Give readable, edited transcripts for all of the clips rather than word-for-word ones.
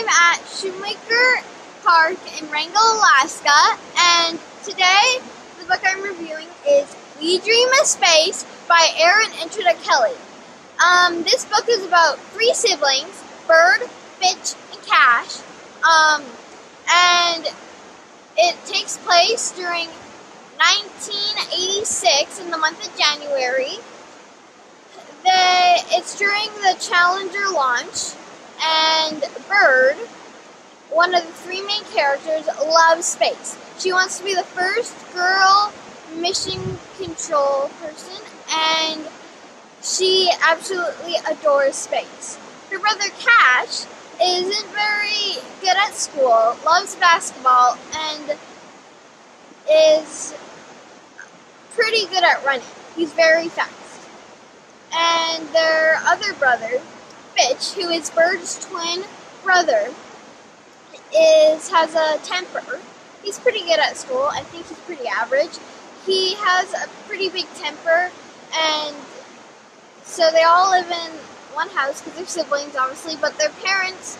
I'm at Shoemaker Park in Wrangell, Alaska, and today the book I'm reviewing is We Dream of Space by Erin Entrada Kelly. This book is about three siblings, Bird, Fitch, and Cash, and it takes place during 1986 in the month of January. It's during the Challenger launch, and Bird, one of the three main characters, loves space. She wants to be the first girl mission control person, and she absolutely adores space. Her brother Cash isn't very good at school, loves basketball, and is pretty good at running. He's very fast. And their other brother, Fitch, who is Bird's twin brother, has a temper. He's pretty good at school. I think he's pretty average. He has a pretty big temper, and so they all live in one house because they're siblings, obviously, but their parents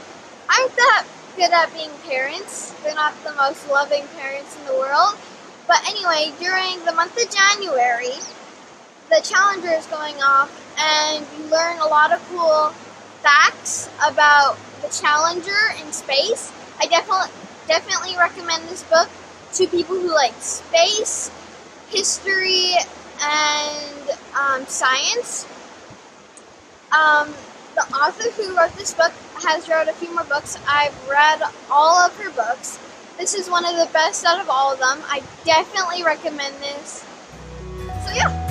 aren't that good at being parents. They're not the most loving parents in the world. But anyway, during the month of January, the Challenger is going off, and you learn a lot of cool facts about the Challenger in space. I definitely recommend this book to people who like space, history, and science. The author who wrote this book has wrote a few more books. I've read all of her books. This is one of the best out of all of them. I definitely recommend this. So yeah.